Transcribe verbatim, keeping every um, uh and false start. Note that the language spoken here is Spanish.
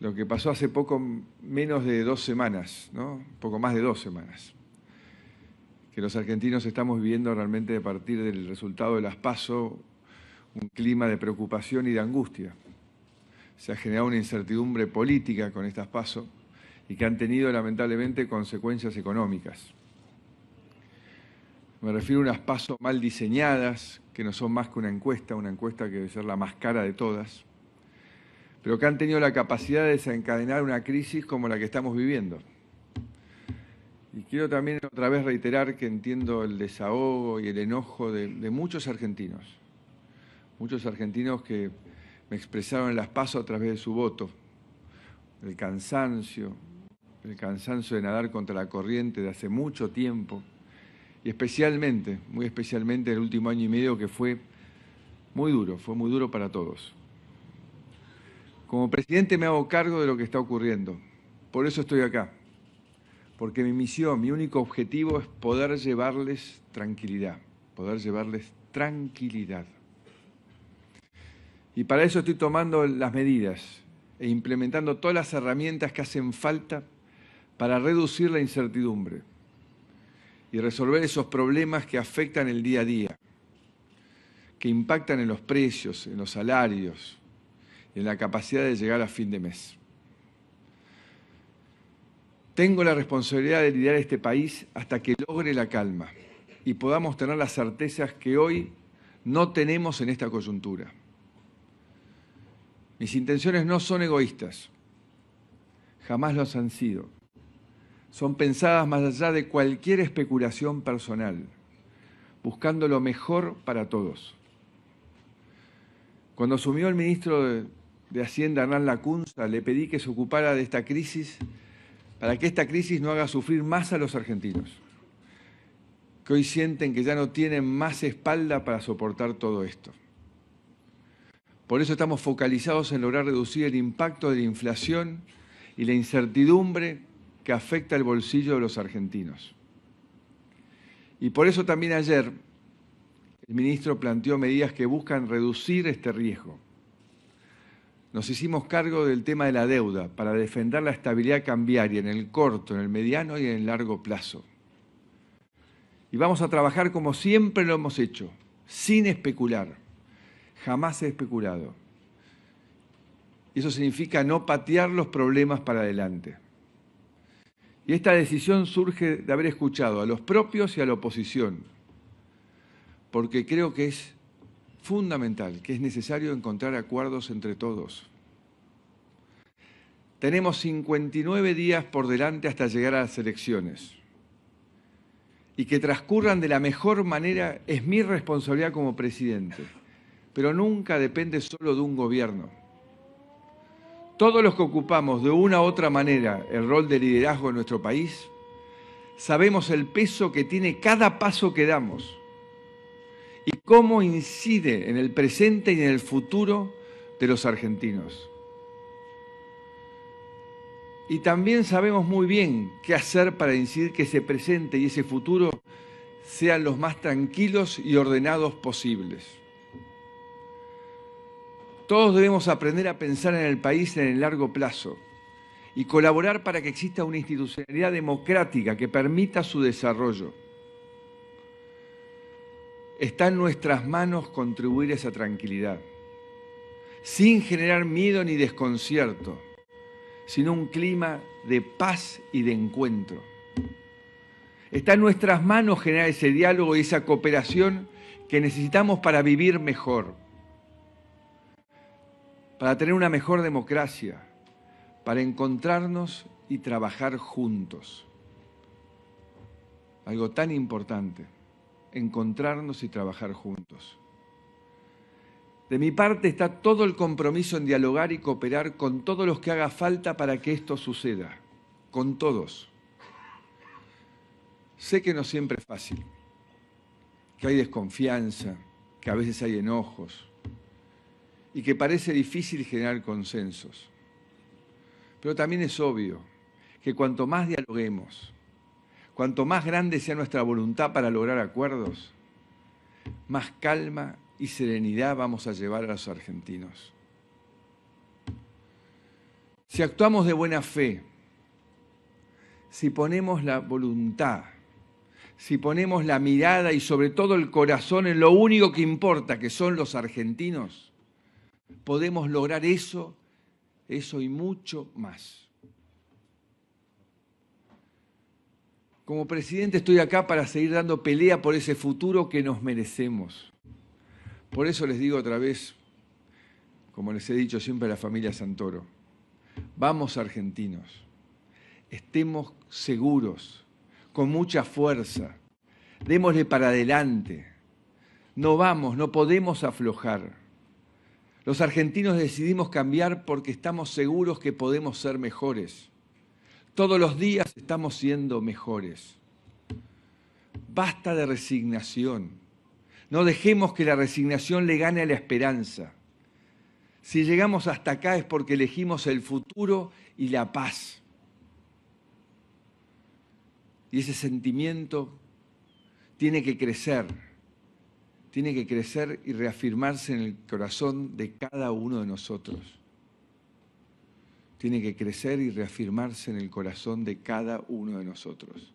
lo que pasó hace poco menos de dos semanas, ¿no? Poco más de dos semanas, que los argentinos estamos viviendo realmente a partir del resultado de las PASO un clima de preocupación y de angustia. Se ha generado una incertidumbre política con estas PASO y que han tenido lamentablemente consecuencias económicas. Me refiero a unas PASO mal diseñadas, que no son más que una encuesta, una encuesta que debe ser la más cara de todas, pero que han tenido la capacidad de desencadenar una crisis como la que estamos viviendo. Y quiero también otra vez reiterar que entiendo el desahogo y el enojo de, de muchos argentinos, muchos argentinos que me expresaron en las PASO a través de su voto, el cansancio, el cansancio de nadar contra la corriente de hace mucho tiempo, y especialmente, muy especialmente el último año y medio que fue muy duro, fue muy duro para todos. Como presidente me hago cargo de lo que está ocurriendo, por eso estoy acá, porque mi misión, mi único objetivo es poder llevarles tranquilidad, poder llevarles tranquilidad. Y para eso estoy tomando las medidas e implementando todas las herramientas que hacen falta para reducir la incertidumbre y resolver esos problemas que afectan el día a día, que impactan en los precios, en los salarios, en la capacidad de llegar a fin de mes. Tengo la responsabilidad de liderar este país hasta que logre la calma y podamos tener las certezas que hoy no tenemos en esta coyuntura. Mis intenciones no son egoístas, jamás los han sido. Son pensadas más allá de cualquier especulación personal, buscando lo mejor para todos. Cuando asumió el ministro de, de Hacienda, Hernán Lacunza, le pedí que se ocupara de esta crisis para que esta crisis no haga sufrir más a los argentinos, que hoy sienten que ya no tienen más espalda para soportar todo esto. Por eso estamos focalizados en lograr reducir el impacto de la inflación y la incertidumbre que afecta el bolsillo de los argentinos. Y por eso también ayer el ministro planteó medidas que buscan reducir este riesgo. Nos hicimos cargo del tema de la deuda para defender la estabilidad cambiaria en el corto, en el mediano y en el largo plazo. Y vamos a trabajar como siempre lo hemos hecho, sin especular. Jamás he especulado. Eso significa no patear los problemas para adelante. Y esta decisión surge de haber escuchado a los propios y a la oposición, porque creo que es fundamental, que es necesario encontrar acuerdos entre todos. Tenemos cincuenta y nueve días por delante hasta llegar a las elecciones. Y que transcurran de la mejor manera es mi responsabilidad como presidente. Pero nunca depende solo de un gobierno. Todos los que ocupamos de una u otra manera el rol de liderazgo en nuestro país, sabemos el peso que tiene cada paso que damos y cómo incide en el presente y en el futuro de los argentinos. Y también sabemos muy bien qué hacer para incidir que ese presente y ese futuro sean los más tranquilos y ordenados posibles. Todos debemos aprender a pensar en el país en el largo plazo y colaborar para que exista una institucionalidad democrática que permita su desarrollo. Está en nuestras manos contribuir a esa tranquilidad, sin generar miedo ni desconcierto, sino un clima de paz y de encuentro. Está en nuestras manos generar ese diálogo y esa cooperación que necesitamos para vivir mejor, para tener una mejor democracia, para encontrarnos y trabajar juntos. Algo tan importante, encontrarnos y trabajar juntos. De mi parte está todo el compromiso en dialogar y cooperar con todos los que haga falta para que esto suceda, con todos. Sé que no siempre es fácil, que hay desconfianza, que a veces hay enojos, y que parece difícil generar consensos. Pero también es obvio que cuanto más dialoguemos, cuanto más grande sea nuestra voluntad para lograr acuerdos, más calma y serenidad vamos a llevar a los argentinos. Si actuamos de buena fe, si ponemos la voluntad, si ponemos la mirada y sobre todo el corazón en lo único que importa, que son los argentinos, podemos lograr eso, eso y mucho más. Como presidente estoy acá para seguir dando pelea por ese futuro que nos merecemos. Por eso les digo otra vez, como les he dicho siempre a la familia Santoro, vamos argentinos, estemos seguros, con mucha fuerza, démosle para adelante, no vamos, no podemos aflojar. Los argentinos decidimos cambiar porque estamos seguros que podemos ser mejores. Todos los días estamos siendo mejores. Basta de resignación. No dejemos que la resignación le gane a la esperanza. Si llegamos hasta acá es porque elegimos el futuro y la paz. Y ese sentimiento tiene que crecer. Tiene que crecer y reafirmarse en el corazón de cada uno de nosotros. Tiene que crecer y reafirmarse en el corazón de cada uno de nosotros.